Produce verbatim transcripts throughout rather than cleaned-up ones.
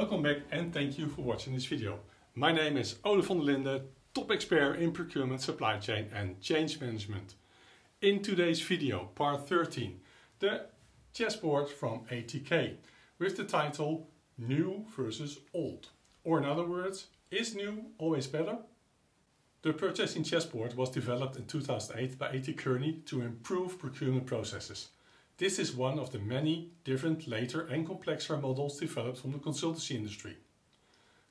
Welcome back and thank you for watching this video. My name is Olaf van der Linden, top expert in procurement, supply chain and change management. In today's video, part thirteen, the chessboard from A T K with the title New versus Old. Or in other words, is new always better? The purchasing chessboard was developed in two thousand eight by A T Kearney to improve procurement processes. This is one of the many different later and complexer models developed from the consultancy industry.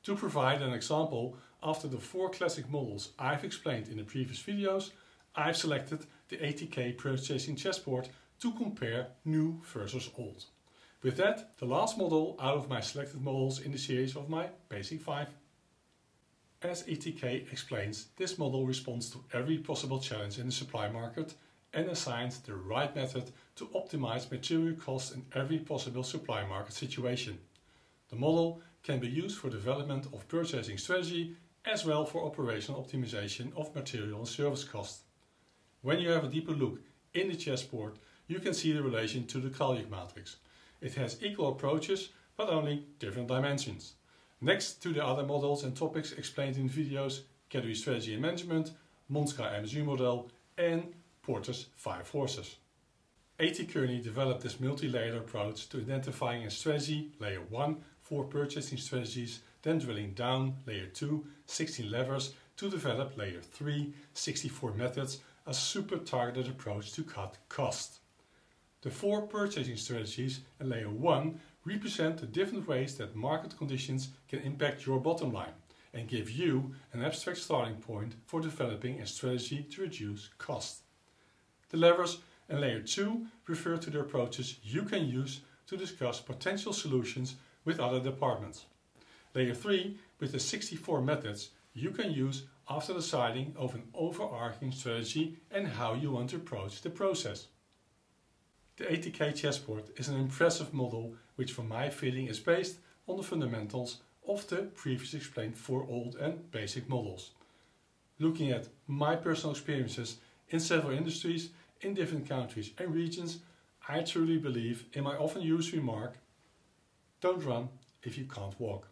To provide an example, after the four classic models I've explained in the previous videos, I've selected the A T K purchasing chessboard to compare new versus old. With that, the last model out of my selected models in the series of my Basic Five. As A T K explains, this model responds to every possible challenge in the supply market and assigns the right method to optimize material costs in every possible supply market situation. The model can be used for development of purchasing strategy as well for operational optimization of material and service costs. When you have a deeper look in the chessboard, you can see the relation to the Kraljic matrix. It has equal approaches but only different dimensions. Next to the other models and topics explained in videos, category strategy and management, Monska M S U model and Porters Five Forces. A T Kearney developed this multi-layered approach to identifying a strategy, layer one, for purchasing strategies, then drilling down, layer two, sixteen levers, to develop layer three, sixty-four methods, a super targeted approach to cut cost. The four purchasing strategies in layer one represent the different ways that market conditions can impact your bottom line and give you an abstract starting point for developing a strategy to reduce cost. The levers and layer two refer to the approaches you can use to discuss potential solutions with other departments. Layer three, with the sixty-four methods you can use after deciding of an overarching strategy and how you want to approach the process. The A T K chessboard is an impressive model which from my feeling is based on the fundamentals of the previously explained four old and basic models. Looking at my personal experiences in several industries, in different countries and regions, I truly believe in my often used remark, don't run if you can't walk.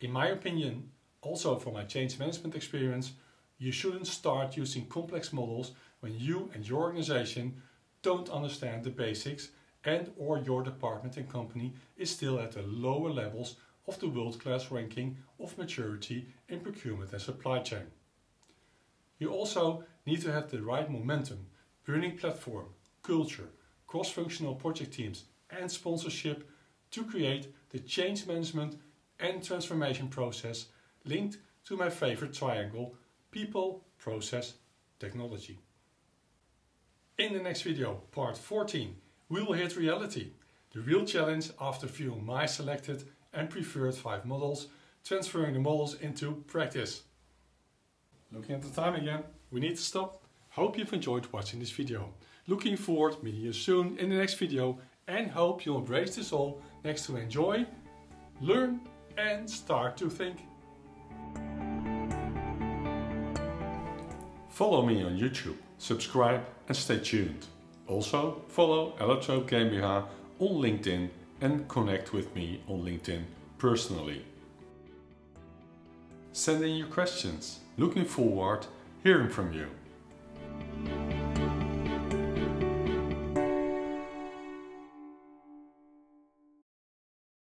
In my opinion, also from my change management experience, you shouldn't start using complex models when you and your organization don't understand the basics and or your department and company is still at the lower levels of the world-class ranking of maturity in procurement and supply chain. You also need to have the right momentum, burning platform, culture, cross-functional project teams and sponsorship to create the change management and transformation process linked to my favorite triangle, people, process, technology. In the next video, part fourteen, we will hit reality, the real challenge after viewing my selected and preferred five models, transferring the models into practice. Looking at the time again, we need to stop. Hope you've enjoyed watching this video. Looking forward to meeting you soon in the next video and hope you'll embrace this all next to enjoy, learn and start to think. Follow me on YouTube, subscribe and stay tuned. Also follow Allotrope GmbH on LinkedIn and connect with me on LinkedIn personally. Send in your questions. Looking forward to hearing from you.